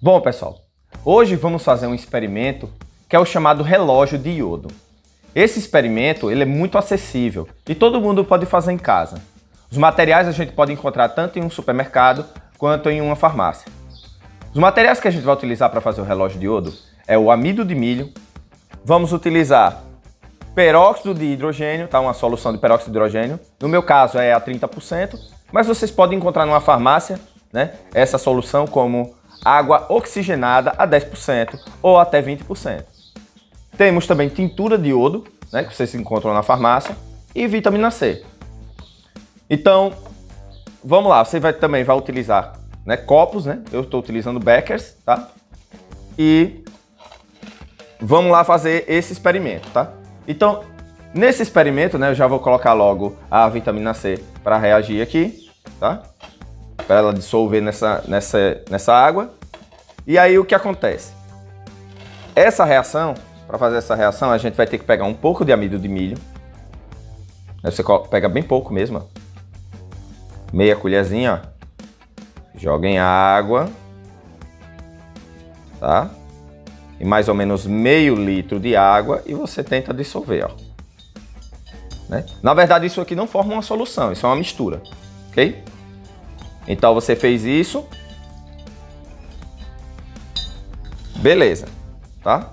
Bom, pessoal, hoje vamos fazer um experimento que é o chamado relógio de iodo. Esse experimento ele é muito acessível e todo mundo pode fazer em casa. Os materiais a gente pode encontrar tanto em um supermercado quanto em uma farmácia. Os materiais que a gente vai utilizar para fazer o relógio de iodo é o amido de milho, vamos utilizar peróxido de hidrogênio, tá? Uma solução de peróxido de hidrogênio, no meu caso é a 30%, mas vocês podem encontrar numa farmácia, né, essa solução como água oxigenada a 10% ou até 20%. Temos também tintura de iodo, né, que vocês encontram na farmácia, e vitamina C. Então, vamos lá, você também vai utilizar, né, copos, né? Eu estou utilizando beckers, tá? E vamos lá fazer esse experimento, tá? Então, nesse experimento, né, eu já vou colocar logo a vitamina C para reagir aqui, tá? Para ela dissolver nessa água. E aí o que acontece? Essa reação, para fazer essa reação, a gente vai ter que pegar um pouco de amido de milho. Você pega bem pouco mesmo, ó. Meia colherzinha, ó. Joga em água, tá? E mais ou menos meio litro de água e você tenta dissolver, ó. Né? Na verdade, isso aqui não forma uma solução, isso é uma mistura, ok? Então você fez isso. Beleza, tá?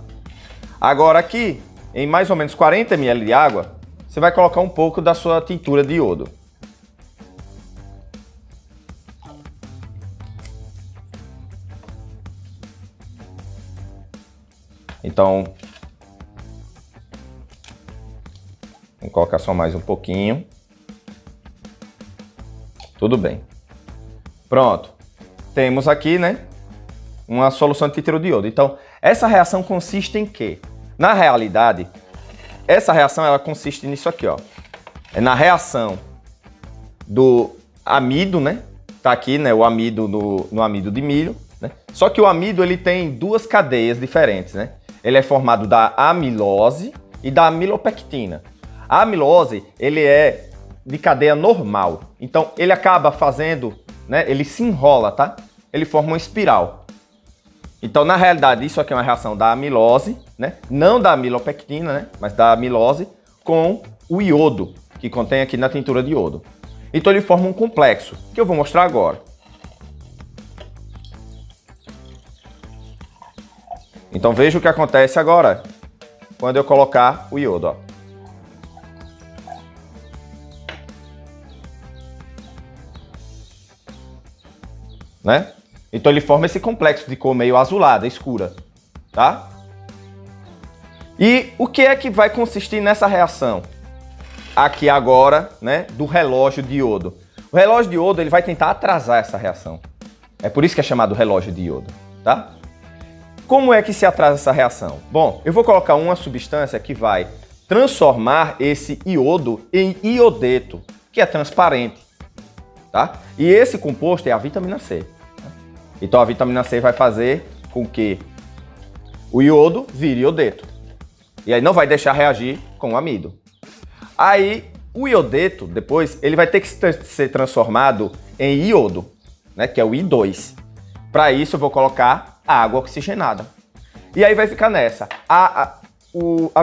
Agora aqui, em mais ou menos 40 ml de água, você vai colocar um pouco da sua tintura de iodo. Então, vou colocar só mais um pouquinho. Tudo bem. Pronto. Temos aqui, né, uma solução de tintura de iodo. Então, essa reação consiste em quê? Na realidade, essa reação ela consiste nisso aqui, ó. É na reação do amido, né? Tá aqui, né? O amido no amido de milho, né? Só que o amido ele tem duas cadeias diferentes, né? Ele é formado da amilose e da amilopectina. A amilose ele é de cadeia normal, então ele acaba fazendo, né? Ele se enrola, tá? Ele forma uma espiral. Então, na realidade, isso aqui é uma reação da amilose, né? Não da amilopectina, né? Mas da amilose com o iodo, que contém aqui na tintura de iodo. Então, ele forma um complexo, que eu vou mostrar agora. Então, veja o que acontece agora, quando eu colocar o iodo, ó. Né? Então ele forma esse complexo de cor meio azulada, escura, tá? E o que é que vai consistir nessa reação? Aqui agora, né, do relógio de iodo. O relógio de iodo ele vai tentar atrasar essa reação. É por isso que é chamado relógio de iodo, tá? Como é que se atrasa essa reação? Bom, eu vou colocar uma substância que vai transformar esse iodo em iodeto, que é transparente, tá? E esse composto é a vitamina C. Então a vitamina C vai fazer com que o iodo vire iodeto. E aí não vai deixar reagir com o amido. Aí o iodeto, depois, ele vai ter que ser transformado em iodo, né, que é o I2. Para isso eu vou colocar a água oxigenada. E aí vai ficar nessa. A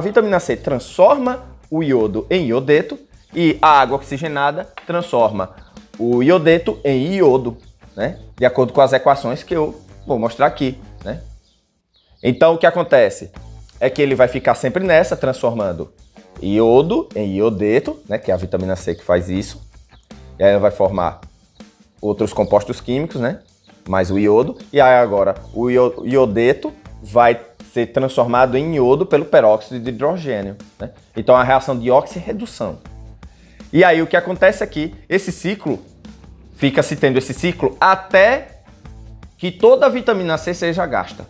vitamina C transforma o iodo em iodeto e a água oxigenada transforma o iodeto em iodo. Né? De acordo com as equações que eu vou mostrar aqui, né? Então, o que acontece é que ele vai ficar sempre nessa, transformando iodo em iodeto, né? Que é a vitamina C que faz isso. E aí ela vai formar outros compostos químicos, né? Mais o iodo. E aí agora o iodeto vai ser transformado em iodo pelo peróxido de hidrogênio, né? Então, é uma reação de oxirredução. E aí, o que acontece aqui, esse ciclo... Fica-se tendo esse ciclo até que toda a vitamina C seja gasta.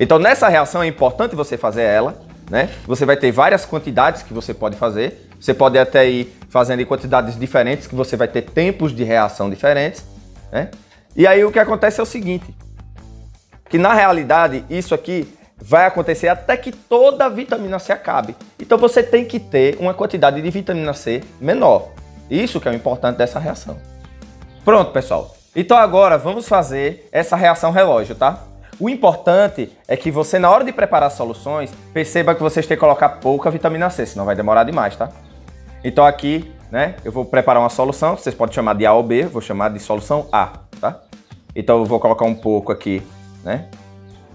Então, nessa reação é importante você fazer ela, né? Você vai ter várias quantidades que você pode fazer. Você pode até ir fazendo em quantidades diferentes, que você vai ter tempos de reação diferentes, né? E aí o que acontece é o seguinte, que na realidade isso aqui vai acontecer até que toda a vitamina C acabe. Então, você tem que ter uma quantidade de vitamina C menor. Isso que é o importante dessa reação. Pronto, pessoal. Então agora vamos fazer essa reação relógio, tá? O importante é que você, na hora de preparar as soluções, perceba que vocês têm que colocar pouca vitamina C, senão vai demorar demais, tá? Então aqui, né, eu vou preparar uma solução, vocês podem chamar de A ou B, vou chamar de solução A, tá? Então eu vou colocar um pouco aqui, né,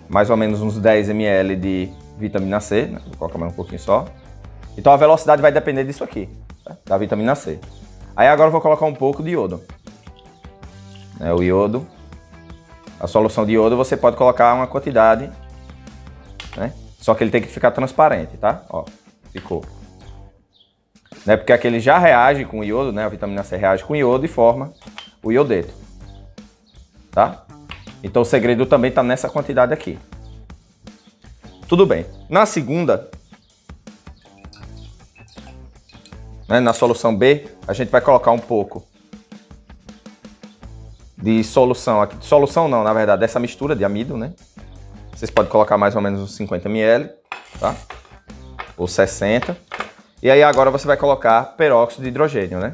mais ou menos uns 10 ml de vitamina C, né? Vou colocar mais um pouquinho só. Então a velocidade vai depender disso aqui, tá? Da vitamina C. Aí agora eu vou colocar um pouco de iodo. É o iodo. A solução de iodo você pode colocar uma quantidade, né? Só que ele tem que ficar transparente, tá? Ó, ficou. Né? Porque aqui ele já reage com o iodo, né? A vitamina C reage com o iodo e forma o iodeto, tá? Então o segredo também tá nessa quantidade aqui. Tudo bem. Na segunda, né? Na solução B, a gente vai colocar um pouco de solução aqui. Solução não, na verdade, dessa mistura de amido, né? Vocês podem colocar mais ou menos uns 50 ml, tá? Ou 60. E aí agora você vai colocar peróxido de hidrogênio, né?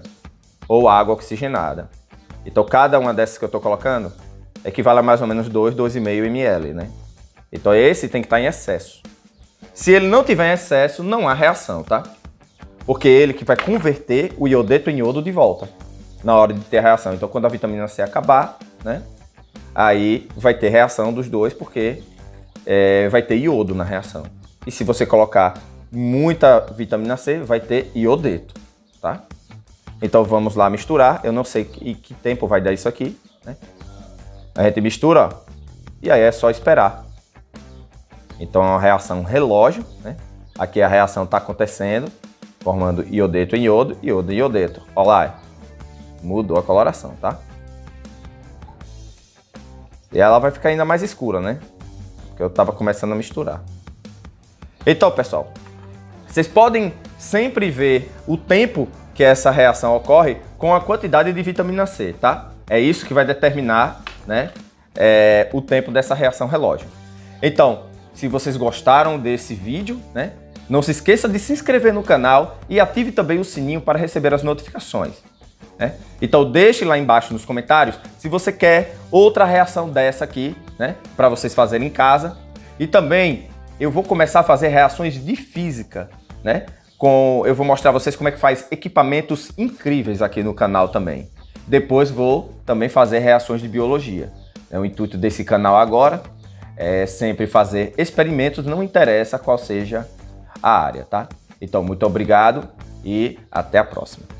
Ou água oxigenada. Então cada uma dessas que eu tô colocando equivale a mais ou menos 2,5 ml, né? Então esse tem que estar em excesso. Se ele não tiver em excesso, não há reação, tá? Porque ele que vai converter o iodeto em iodo de volta na hora de ter reação. Então quando a vitamina C acabar, né, aí vai ter reação dos dois, porque vai ter iodo na reação. E se você colocar muita vitamina C, vai ter iodeto, tá? Então vamos lá misturar. Eu não sei que tempo vai dar isso aqui, né? A gente mistura, ó, e aí é só esperar. Então é uma reação relógio, né? Aqui a reação está acontecendo, formando iodeto em iodo, iodo em iodeto. Olha lá. Mudou a coloração, tá? E ela vai ficar ainda mais escura, né? Porque eu tava começando a misturar. Então, pessoal, vocês podem sempre ver o tempo que essa reação ocorre com a quantidade de vitamina C, tá? É isso que vai determinar, né, o tempo dessa reação relógio. Então, se vocês gostaram desse vídeo, né, não se esqueça de se inscrever no canal e ative também o sininho para receber as notificações. Né? Então deixe lá embaixo nos comentários se você quer outra reação dessa aqui, né, para vocês fazerem em casa. E também eu vou começar a fazer reações de física, né? Eu vou mostrar a vocês como é que faz equipamentos incríveis aqui no canal também. Depois vou também fazer reações de biologia. O intuito desse canal agora é sempre fazer experimentos, não interessa qual seja a área, tá? Então muito obrigado e até a próxima.